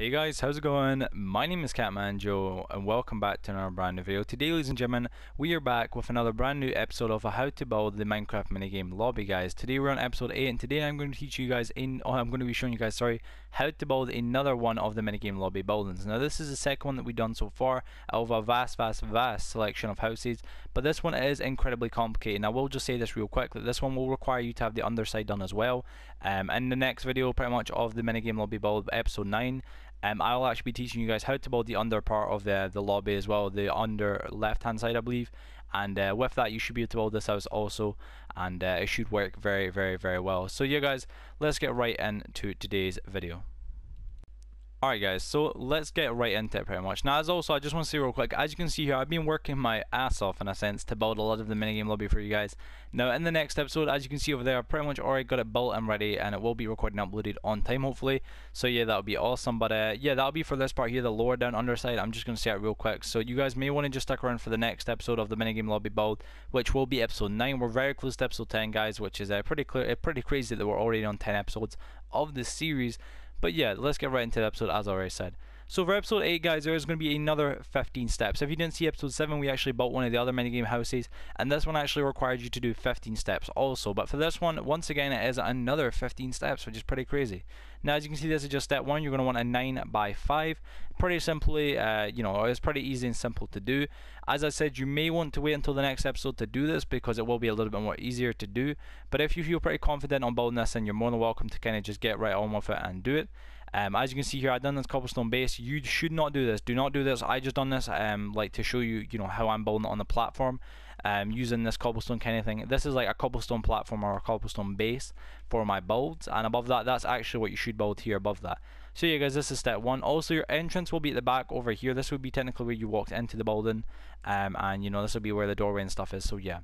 Hey guys, how's it going? My name is Catman Joe and welcome back to another brand new video. Today, ladies and gentlemen, we are back with another brand new episode of how to build the Minecraft minigame lobby, guys. Today we're on episode 8 and today I'm going to teach you guys I'm going to be showing you guys how to build another one of the minigame lobby buildings. Now this is the second one that we've done so far out of a vast selection of houses, but this one is incredibly complicated. And I will just say this real quick, that this one will require you to have the underside done as well. In the next video pretty much of the minigame lobby build, episode 9, I'll actually be teaching you guys how to build the under part of the lobby as well, the under left hand side I believe, and with that you should be able to build this house also, and it should work very, very, very well. So yeah guys, let's get right into today's video. Alright guys, so let's get right into it pretty much. Now as also, I just want to say real quick, as you can see here, I've been working my ass off in a sense to build a lot of the minigame lobby for you guys. Now in the next episode, as you can see over there, I've pretty much already got it built and ready, and it will be recorded and uploaded on time hopefully. So yeah, that'll be awesome, but yeah, that'll be for this part here, the lower down underside. I'm just going to say it real quick, so you guys may want to just stick around for the next episode of the minigame lobby build, which will be episode 9. We're very close to episode 10 guys, which is pretty crazy that we're already on 10 episodes of this series. But yeah, let's get right into the episode as I already said. So for episode 8 guys, there is going to be another 15 steps. If you didn't see episode 7, we actually built one of the other minigame houses, and this one actually required you to do 15 steps also. But for this one, once again, it is another 15 steps, which is pretty crazy. Now as you can see, this is just step 1. You're going to want a 9 by 5. Pretty simply, you know, it's pretty easy and simple to do. As I said, you may want to wait until the next episode to do this because it will be a little bit more easier to do. But if you feel pretty confident on building this, then you're more than welcome to kind of just get right on with it and do it. As you can see here, I've done this cobblestone base. You should not do this. Do not do this. I just done this like to show you, you know, how I'm building it on the platform using this cobblestone kind of thing. This is like a cobblestone platform or a cobblestone base for my builds, and above that, that's actually what you should build here above that. So yeah guys, this is step 1. Also your entrance will be at the back over here. This would be technically where you walked into the building, and you know, this would be where the doorway and stuff is, so yeah.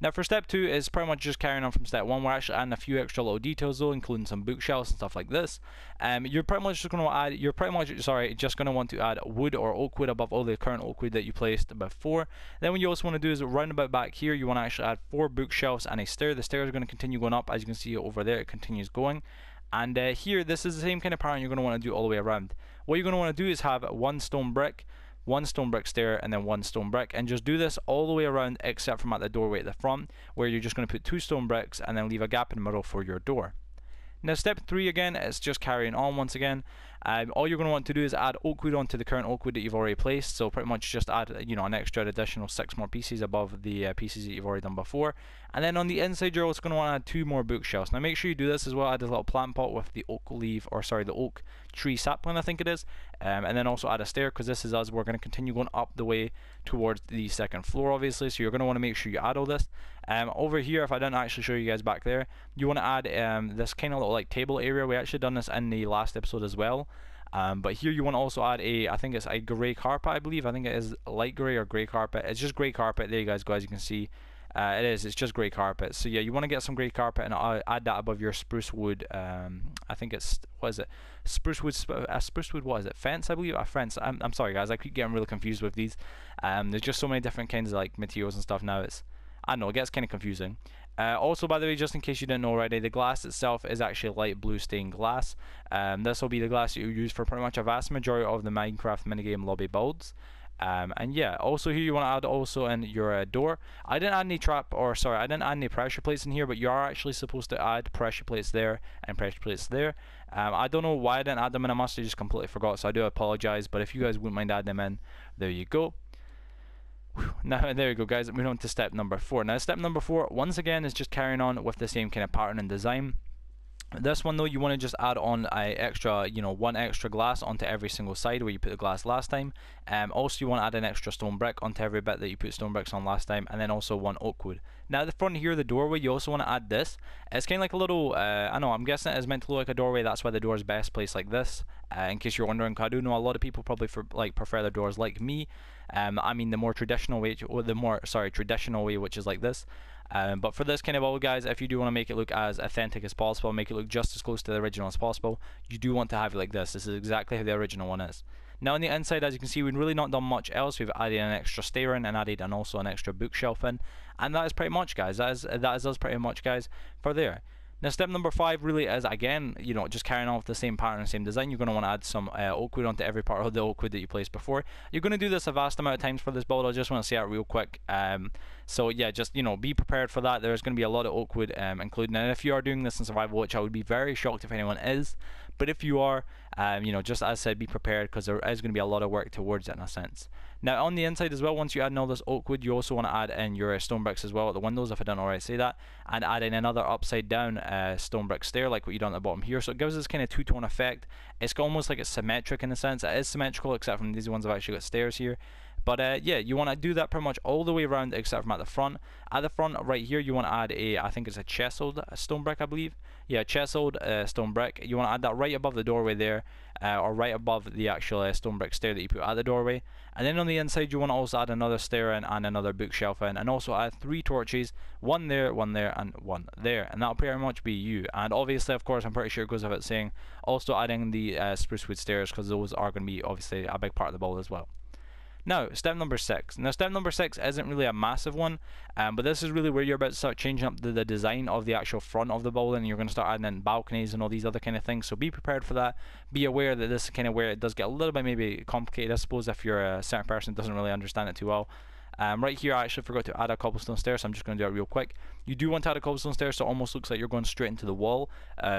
Now for step 2 is pretty much just carrying on from step 1. We're actually adding a few extra little details though, including some bookshelves and stuff like this. You're just going to want to add wood or oak wood above all the current oak wood that you placed before. Then what you also want to do is round about back here, you want to actually add 4 bookshelves and a stair. The stair is going to continue going up, as you can see over there, it continues going. And here, this is the same kind of pattern you're going to want to do all the way around. What you're going to want to do is have 1 stone brick, 1 stone brick stair, and then 1 stone brick, and just do this all the way around except from at the doorway at the front, where you're just going to put 2 stone bricks and then leave a gap in the middle for your door. Now step 3 again, it's just carrying on once again. All you're going to want to do is add oak wood onto the current oak wood that you've already placed, so pretty much just add, you know, an extra additional 6 more pieces above the pieces that you've already done before. And then on the inside you're also going to want to add 2 more bookshelves. Now make sure you do this as well, add a little plant pot with the oak leaf, or sorry, the oak tree sapling I think it is, and then also add a stair, because this is us, we're going to continue going up the way towards the second floor obviously, so you're going to want to make sure you add all this. Over here, if I didn't actually show you guys back there, you want to add this kind of little like table area. We actually done this in the last episode as well. But here you want to also add a, I think it's a grey carpet I believe, I think it is light grey or grey carpet, it's just grey carpet, there you guys go, as you can see, it's just grey carpet. So yeah, you want to get some grey carpet and add that above your spruce wood, I think it's, what is it, spruce wood, what is it, fence I believe, fence, I'm sorry guys, I keep getting really confused with these, there's just so many different kinds of like materials and stuff now, it's, I know, it gets kind of confusing. Also, by the way, just in case you didn't know already, the glass itself is actually light blue stained glass. This will be the glass that you use for pretty much a vast majority of the Minecraft minigame lobby builds. And yeah, also here you want to add also in your door. I didn't add any pressure plates in here, but you are actually supposed to add pressure plates there and pressure plates there. I don't know why I didn't add them in, I must have just completely forgot, so I do apologize, but if you guys wouldn't mind adding them in, there you go. Now there we go guys, moving on to step number 4. Now step number 4 once again is just carrying on with the same kind of pattern and design. This one though, you want to just add on a extra, you know, 1 extra glass onto every single side where you put the glass last time. Also you want to add an extra stone brick onto every bit that you put stone bricks on last time, and then also 1 oak wood. Now at the front here, the doorway, you also want to add this. It's kind of like a little, I know, I'm guessing it is meant to look like a doorway, that's why the door is best placed like this. In case you're wondering, I do know a lot of people probably prefer their doors like me. I mean the more traditional way, or the more, sorry, traditional way, which is like this. But for this kind of build guys, if you do want to make it look as authentic as possible, make it look just as close to the original as possible, you do want to have it like this. This is exactly how the original one is. Now on the inside, as you can see, we've really not done much else. We've added an extra stair in and added an also an extra bookshelf in, and that is pretty much guys, that is us pretty much guys for there. Now step number 5 really is, again, you know, just carrying on with the same pattern, same design. You're going to want to add some oak wood onto every part of the oak wood that you placed before. You're going to do this a vast amount of times for this build. I just want to say that real quick. So yeah, just, you know, be prepared for that. There's going to be a lot of oak wood included. And if you are doing this in survival, which I would be very shocked if anyone is, but if you are, you know, just as I said, be prepared, because there is going to be a lot of work towards it in a sense. Now on the inside as well, once you add in all this oak wood, you also want to add in your stone bricks as well at the windows, if I don't already say that, and add in another upside down stone brick stair like what you done at the bottom here. So it gives this kind of two-tone effect. It's almost like it's symmetric in a sense. It is symmetrical except from these ones. I've actually got stairs here. But yeah, you want to do that pretty much all the way around except from at the front. At the front right here, you want to add a, I think it's a chiseled stone brick, I believe. Yeah, chiseled stone brick. You want to add that right above the doorway there, or right above the actual stone brick stair that you put at the doorway. And then on the inside, you want to also add another stair in and another bookshelf in, and also add 3 torches, one there, and one there. And that'll pretty much be you. And obviously, of course, I'm pretty sure it goes without saying, also adding the spruce wood stairs, because those are going to be obviously a big part of the build as well. Now, step number 6. Now, step number 6 isn't really a massive one, but this is really where you're about to start changing up the design of the actual front of the building. You're going to start adding in balconies and all these other kind of things, so be prepared for that. Be aware that this is kind of where it does get a little bit maybe complicated, I suppose, if you're a certain person that doesn't really understand it too well. Right here, I actually forgot to add a cobblestone stair, so I'm just going to do it real quick. You do want to add a cobblestone stair, so it almost looks like you're going straight into the wall,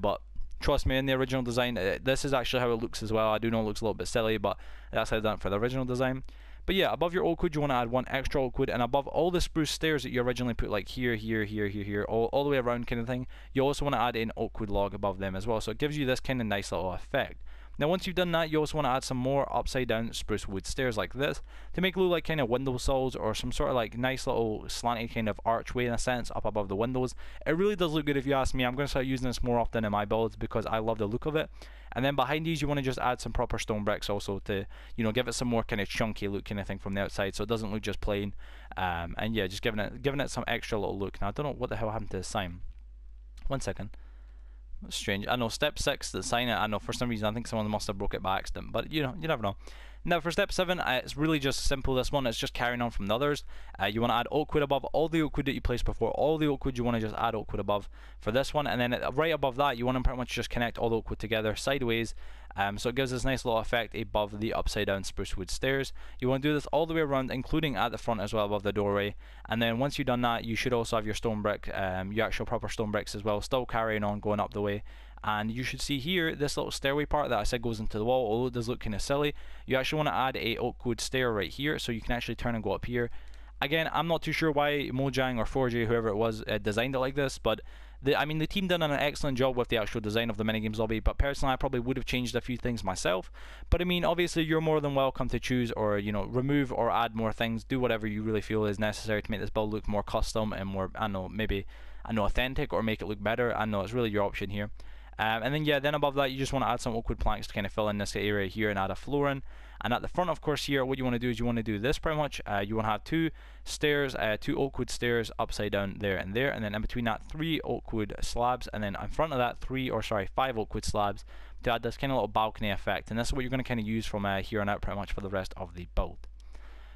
but trust me, in the original design, this is actually how it looks as well. I do know it looks a little bit silly, but that's how I've done it for the original design. But yeah, above your oak wood, you want to add one extra oak wood, and above all the spruce stairs that you originally put, like here, here, here, here, here, all the way around kind of thing, you also want to add an oak wood log above them as well, so it gives you this kind of nice little effect. Now once you've done that, you also want to add some more upside down spruce wood stairs like this, to make it look like kind of windowsills, or some sort of like nice little slanted kind of archway in a sense up above the windows. It really does look good if you ask me. I'm going to start using this more often in my builds because I love the look of it. And then behind these, you want to just add some proper stone bricks also to, you know, give it some more kind of chunky look kind of thing from the outside, so it doesn't look just plain. And yeah, just giving it some extra little look. Now I don't know what the hell happened to the sign. One second. That's strange. I know, step 6, the sign, I know, for some reason I think someone must have broke it by accident, but you know, you never know. Now for step 7, it's really just simple, this one. It's just carrying on from the others. You want to add oak wood above all the oak wood that you placed before. All the oak wood, you want to just add oak wood above for this one, and then right above that, you want to pretty much just connect all the oak wood together sideways, so it gives this nice little effect above the upside down spruce wood stairs. You want to do this all the way around, including at the front as well, above the doorway. And then once you've done that, you should also have your stone brick, your actual proper stone bricks as well, still carrying on going up the way. And you should see here this little stairway part that I said goes into the wall. Although it does look kind of silly, you actually want to add a oak wood stair right here, so you can actually turn and go up here. Again, I'm not too sure why Mojang or 4J, whoever it was, designed it like this, but I mean, the team done an excellent job with the actual design of the minigames lobby, but personally I probably would have changed a few things myself. But I mean, obviously you're more than welcome to choose, or, you know, remove or add more things. Do whatever you really feel is necessary to make this build look more custom and more, I don't know, maybe, I don't know, authentic, or make it look better. I don't know, it's really your option here. And then yeah, then above that, you just want to add some oak wood planks to kind of fill in this area here and add a floor in. And at the front, of course, here, what you want to do is you want to do this pretty much. You want to have 2 stairs, 2 oak wood stairs upside down there and there, and then in between that 3 oak wood slabs, and then in front of that 5 oak wood slabs to add this kind of little balcony effect. And this is what you're going to kind of use from here on out pretty much for the rest of the build.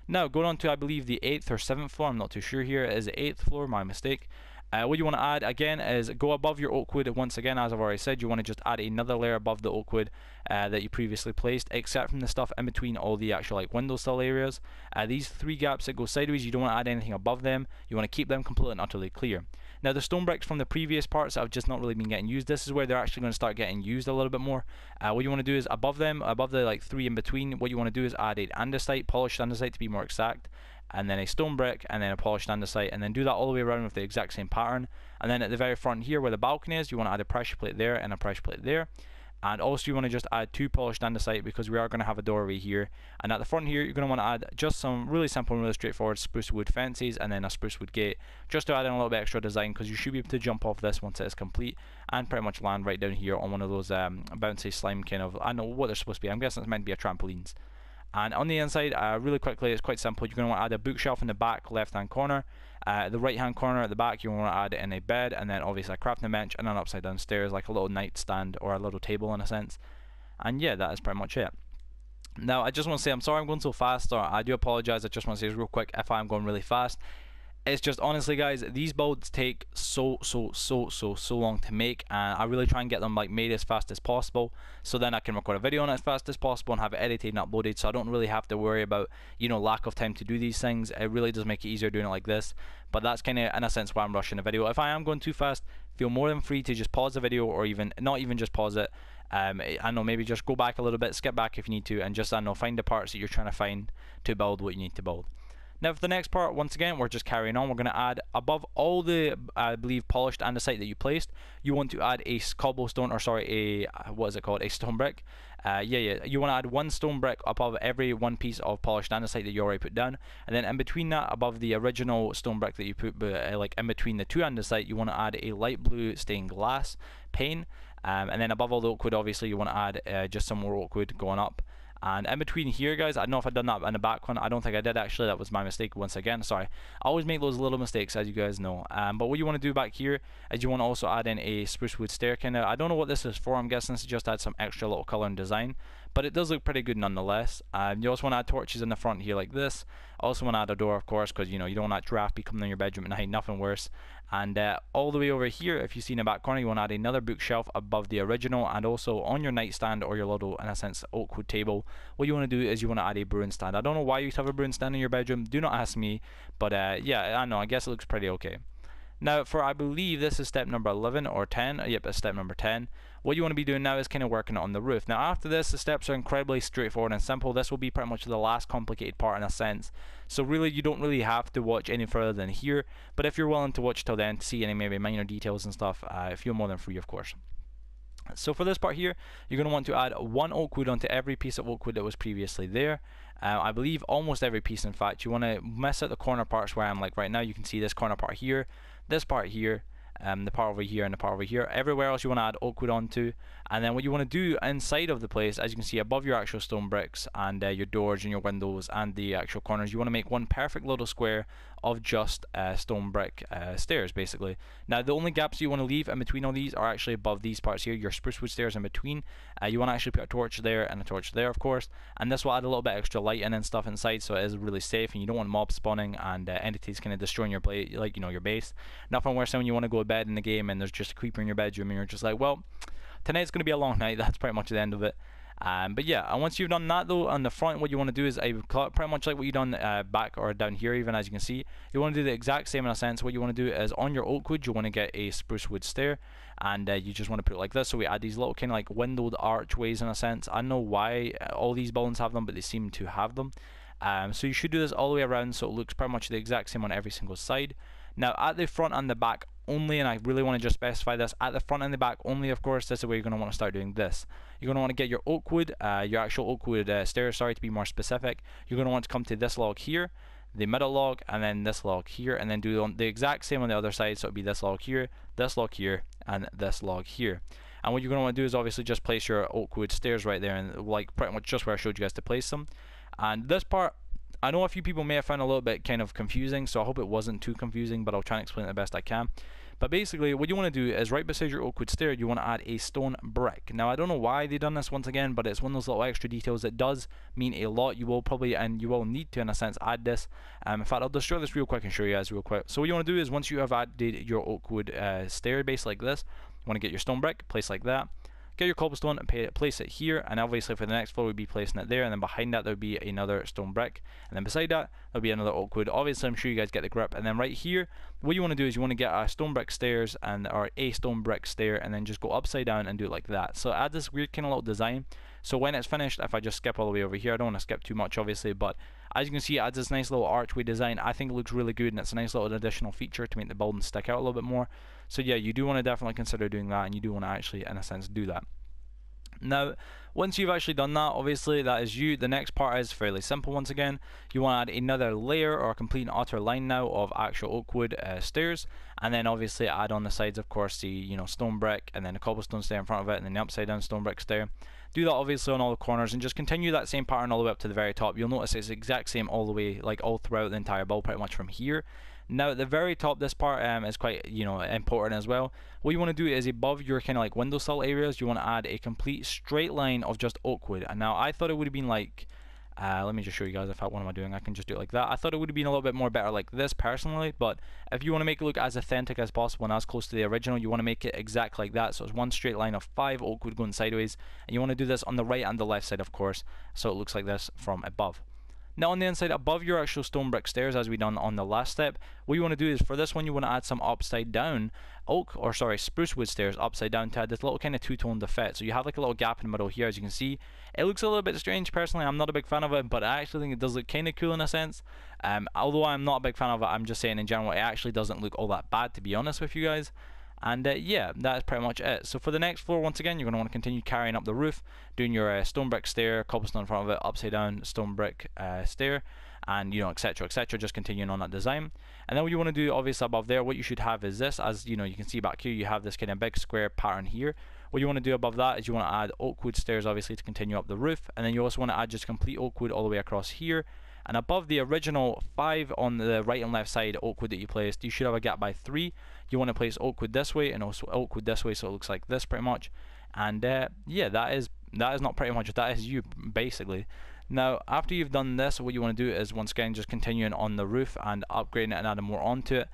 Now going on to, I believe, the 8th or 7th floor, I'm not too sure here. It is the 8th floor, my mistake. What you want to add again is go above your oak wood. Once again, as I've already said, you want to just add another layer above the oak wood that you previously placed, except from the stuff in between all the actual like windowsill areas. These 3 gaps that go sideways, you don't want to add anything above them. You want to keep them completely and utterly clear. Now the stone bricks from the previous parts have just not really been getting used. This is where they're actually going to start getting used a little bit more. What you want to do is above them, above the like 3 in between, what you want to do is add an andesite, polished andesite to be more exact, and then a stone brick, and then a polished andesite, and then do that all the way around with the exact same pattern. And then at the very front here where the balcony is, you want to add a pressure plate there and a pressure plate there. And also you want to just add 2 polished andesite because we are going to have a doorway here. And at the front here, you're going to want to add just some really simple and really straightforward spruce wood fences, and then a spruce wood gate, just to add in a little bit extra design, because you should be able to jump off this once it is complete and pretty much land right down here on one of those bouncy slime kind of, I don't know what they're supposed to be, I'm guessing it's meant to be a trampolines. And on the inside, really quickly, it's quite simple. You're going to want to add a bookshelf in the back left-hand corner. The right-hand corner at the back, you want to add in a bed, and then obviously a crafting bench, and an upside-down stairs, like a little nightstand or a little table in a sense. And yeah, that is pretty much it. Now, I just want to say, I'm sorry I'm going so fast, or I do apologize. I just want to say real quick, if I'm going really fast, It's just, honestly guys, these builds take so long to make, and I really try and get them like made as fast as possible, so then I can record a video on it as fast as possible and have it edited and uploaded, so I don't really have to worry about, you know, lack of time to do these things. It really does make it easier doing it like this, but that's kind of in a sense why I'm rushing the video. If I am going too fast, feel more than free to just pause the video, or even not even just pause it, I know, maybe just go back a little bit, skip back if you need to, and just, I know, find the parts that you're trying to find to build what you need to build. Now for the next part, once again, we're just carrying on. We're going to add, above all the, I believe, polished andesite that you placed, you want to add a cobblestone, or sorry, a, what is it called, a stone brick. You want to add one stone brick above every one piece of polished andesite that you already put down, and then in between that, above the original stone brick that you put, like in between the two andesite, you want to add a light blue stained glass pane, and then above all the oak wood, obviously, you want to add just some more oak wood going up. And in between here, guys, I don't know if I've done that in the back one. I don't think I did, actually. That was my mistake once again. Sorry. I always make those little mistakes, as you guys know. But what you want to do back here is you want to also add in a spruce wood staircase. Now, I don't know what this is for. I'm guessing this is just to add some extra little color and design. But it does look pretty good nonetheless. You also want to add torches in the front here like this. Also want to add a door, of course, because, you know, you don't want that draft be coming in your bedroom at night. Nothing worse. And all the way over here, if you see in the back corner, you want to add another bookshelf above the original, and also on your nightstand or your little, in a sense, oak wood table. What you want to do is you want to add a brewing stand. I don't know why you have a brewing stand in your bedroom. Do not ask me, but yeah, I know. I guess it looks pretty okay. Now for, I believe this is step number 11 or 10. Yep, it's step number 10. What you want to be doing now is kind of working on the roof. Now after this, the steps are incredibly straightforward and simple. This will be pretty much the last complicated part in a sense. So really, you don't really have to watch any further than here. But if you're willing to watch till then to see any maybe minor details and stuff, feel more than free, of course. So for this part here, you're going to want to add one oak wood onto every piece of oak wood that was previously there. I believe almost every piece, in fact. You want to mess out the corner parts where I'm like right now. You can see this corner part here, this part here, the part over here, and the part over here. Everywhere else you want to add oak wood onto. And then what you want to do inside of the place, as you can see above your actual stone bricks and your doors and your windows and the actual corners, you want to make one perfect little square of just stone brick stairs, basically. Now the only gaps you want to leave in between all these are actually above these parts here, your spruce wood stairs in between. You want to actually put a torch there and a torch there, of course, and this will add a little bit extra light in and stuff inside, so it is really safe and you don't want mobs spawning and entities kind of destroying your play, like, you know, your base. Nothing worse than when you want to go to bed in the game and there's just a creeper in your bedroom and you're just like, well, tonight's going to be a long night. That's pretty much the end of it. But yeah, and once you've done that though, on the front, what you want to do is, pretty much like what you've done back or down here, even, as you can see, you want to do the exact same in a sense. What you want to do is, on your oak wood, you want to get a spruce wood stair, and you just want to put it like this. So we add these little kind of like windowed archways in a sense. I don't know why all these buildings have them, but they seem to have them. So you should do this all the way around, so it looks pretty much the exact same on every single side. Now at the front and the back only, and I really want to just specify this, at the front and the back only, of course, this is where you're going to want to start doing this. You're going to want to get your oak wood, your actual oak wood stairs, sorry, to be more specific. You're going to want to come to this log here, the middle log, and then this log here, and then do the exact same on the other side, so it'd be this log here, and this log here. And what you're going to want to do is obviously just place your oak wood stairs right there, and like pretty much just where I showed you guys to place them. And this part, I know a few people may have found a little bit kind of confusing, so I hope it wasn't too confusing, but I'll try and explain it the best I can. But basically, what you want to do is, right beside your oak wood stair, you want to add a stone brick. Now, I don't know why they've done this once again, but it's one of those little extra details that does mean a lot. You will probably, and you will need to, in a sense, add this. In fact, I'll destroy this real quick and show you guys real quick. So what you want to do is, once you have added your oak wood stair base like this, you want to get your stone brick, place like that. Get your cobblestone and place it here, and obviously for the next floor we'd be placing it there, and then behind that there would be another stone brick, and then beside that there would be another oak wood. Obviously, I'm sure you guys get the grip. And then right here, what you want to do is you want to get a stone brick stairs, and or a stone brick stair, and then just go upside down and do it like that. So add this weird kind of little design. So when it's finished, if I just skip all the way over here, I don't want to skip too much obviously, but as you can see, it adds this nice little archway design. I think it looks really good, and it's a nice little additional feature to make the building stick out a little bit more. So yeah, you do want to definitely consider doing that, and you do want to actually, in a sense, do that. Now, once you've actually done that, obviously, that is you. The next part is fairly simple once again. You want to add another layer or complete and utter line now of actual oak wood stairs, and then obviously add on the sides, of course, the, you know, stone brick, and then a cobblestone stair in front of it, and then the upside down stone brick stair. Do that obviously on all the corners, and just continue that same pattern all the way up to the very top. You'll notice it's the exact same all the way, like all throughout the entire build, pretty much from here. Now at the very top, this part is quite, you know, important as well. What you want to do is, above your kind of like windowsill areas, you want to add a complete straight line of just oak wood. And now I thought it would have been like Let me just show you guys. In fact, what am I doing? I can just do it like that. I thought it would have been a little bit more better like this personally, but if you want to make it look as authentic as possible and as close to the original, you want to make it exact like that. So it's one straight line of 5 oakwood going sideways, and you want to do this on the right and the left side, of course, so it looks like this from above. Now on the inside above your actual stone brick stairs, as we done on the last step, what you want to do is for this one you want to add some upside down spruce wood stairs upside down to add this little kind of two-toned effect. So you have like a little gap in the middle here, as you can see. It looks a little bit strange personally, I'm not a big fan of it, but I actually think it does look kind of cool in a sense. Although I'm not a big fan of it, I'm just saying in general it actually doesn't look all that bad, to be honest with you guys. And yeah, that's pretty much it. So for the next floor, once again, you're going to want to continue carrying up the roof, doing your stone brick stair, cobblestone in front of it, upside down stone brick stair, and you know, etc, etc, just continuing on that design. And then what you want to do, obviously above there, what you should have is this, as you know, you can see back here, you have this kind of big square pattern here. What you want to do above that is you want to add oak wood stairs, obviously, to continue up the roof, and then you also want to add just complete oak wood all the way across here. And above the original 5 on the right and left side oakwood that you placed, you should have a gap by 3. You want to place oakwood this way and also oakwood this way, so it looks like this pretty much. And yeah, that is not pretty much, that is you basically. Now after you've done this, what you want to do is once again just continuing on the roof and upgrading it and adding more onto it.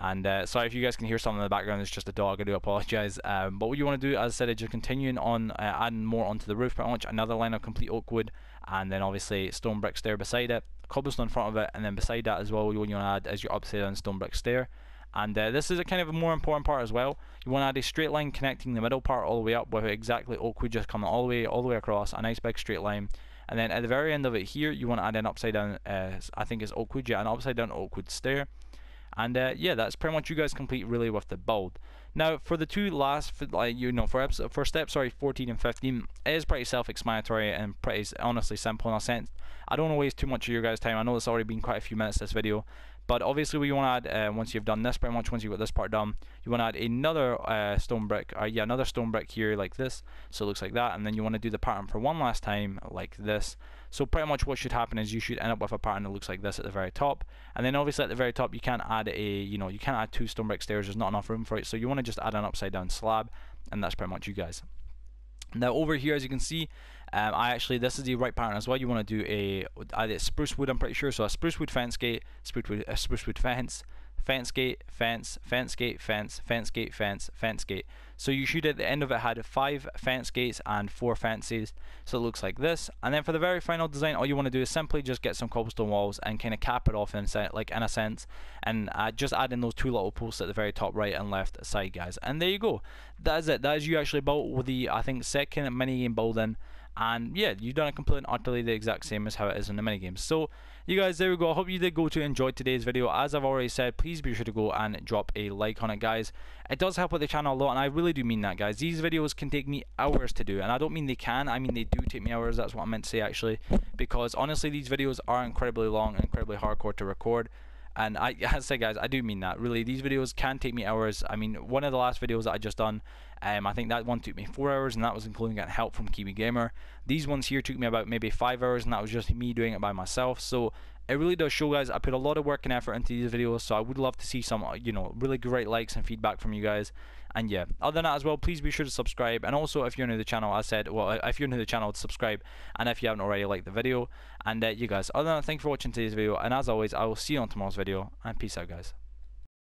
And sorry if you guys can hear something in the background, it's just a dog, I do apologise. But what you want to do, as I said, is just continuing on adding more onto the roof pretty much, another line of complete oak wood, and then obviously stone brick stair beside it, cobblestone in front of it, and then beside that as well what you want to add is your upside down stone brick stair. And this is a kind of a more important part as well. You want to add a straight line connecting the middle part all the way up with exactly oak wood just coming all the way across, a nice big straight line. And then at the very end of it here, you want to add an upside down, I think it's oak wood, yeah, an upside down oak wood stair. And yeah, that's pretty much you guys complete really with the build. Now for the two last, for steps, sorry, 14 and 15, it is pretty self-explanatory and pretty honestly simple in a sense. I don't want to waste too much of your guys' time. I know it's already been quite a few minutes this video, but obviously we want to add once you've done this, pretty much once you've got this part done, you want to add another stone brick, another stone brick here like this, so it looks like that, and then you want to do the pattern for one last time like this. So pretty much what should happen is you should end up with a pattern that looks like this at the very top. And then obviously at the very top you can't add you can't add 2 stone brick stairs, there's not enough room for it, so you want to just add an upside down slab, and that's pretty much you guys. Now over here, as you can see, this is the right pattern as well. You want to do a spruce wood, I'm pretty sure, so a spruce wood fence gate, spruce wood fence, fence gate, fence, fence gate, fence, fence gate, fence, fence gate. So you should at the end of it had 5 fence gates and 4 fences, so it looks like this. And then for the very final design, all you want to do is simply just get some cobblestone walls and kind of cap it off in a sense, and just add in those 2 little posts at the very top right and left side, guys. And there you go, that is it. That is you actually built with the, I think, 2nd mini game building. And yeah, you've done it completely and utterly the exact same as how it is in the minigames. So you guys, there we go. I hope you did go to enjoy today's video. As I've already said, please be sure to go and drop a like on it, guys. It does help with the channel a lot, and I really do mean that, guys. These videos can take me hours to do, and I don't mean they can, I mean they do take me hours. That's what I meant to say, actually, because honestly these videos are incredibly long and incredibly hardcore to record. And as I said, guys, I do mean that, really. These videos can take me hours. I mean, one of the last videos that I just done, I think that one took me 4 hours, and that was including getting help from Kiwi Gamer. These ones here took me about maybe 5 hours, and that was just me doing it by myself. So it really does show, guys, I put a lot of work and effort into these videos, so I would love to see some, really great likes and feedback from you guys. And yeah, other than that as well, please be sure to subscribe, and also if you're new to the channel, if you're new to the channel, subscribe, and if you haven't already, like the video. And you guys, other than that, thank you for watching today's video, and as always, I will see you on tomorrow's video, and peace out, guys.